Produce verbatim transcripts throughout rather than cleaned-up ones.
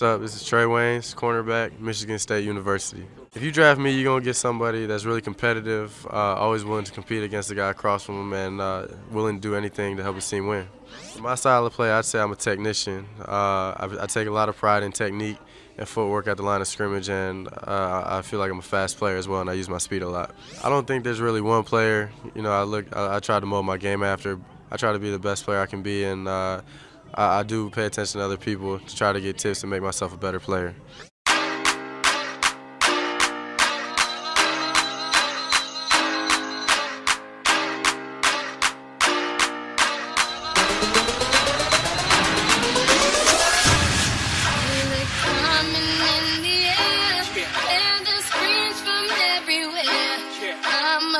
What's up? This is Trae Waynes, cornerback, Michigan State University. If you draft me, you're going to get somebody that's really competitive, uh, always willing to compete against the guy across from him, and uh, willing to do anything to help his team win. From my style of play, I'd say I'm a technician. Uh, I, I take a lot of pride in technique and footwork at the line of scrimmage, and uh, I feel like I'm a fast player as well, and I use my speed a lot. I don't think there's really one player. You know, I look, I, I try to mold my game after. I try to be the best player I can be, and uh, I, I do pay attention to other people to try to get tips and make myself a better player.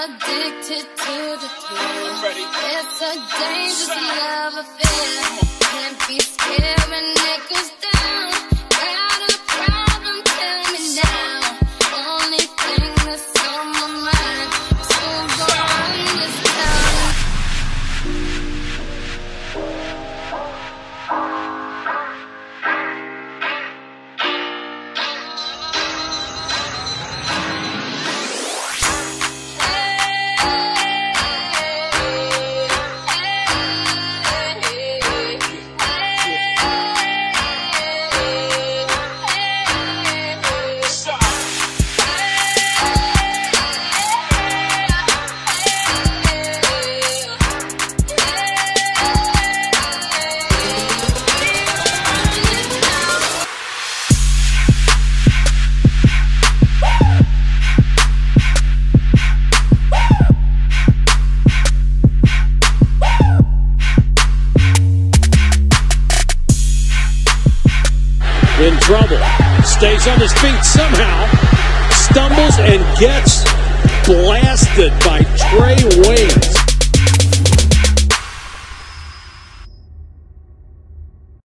Addicted to the thrill. It's a dangerous love affair. Can't be scared when it goes down. Got a problem, tell me now. Only thing that's on my mind is who goes on this in trouble, stays on his feet somehow, stumbles and gets blasted by Trae Waynes.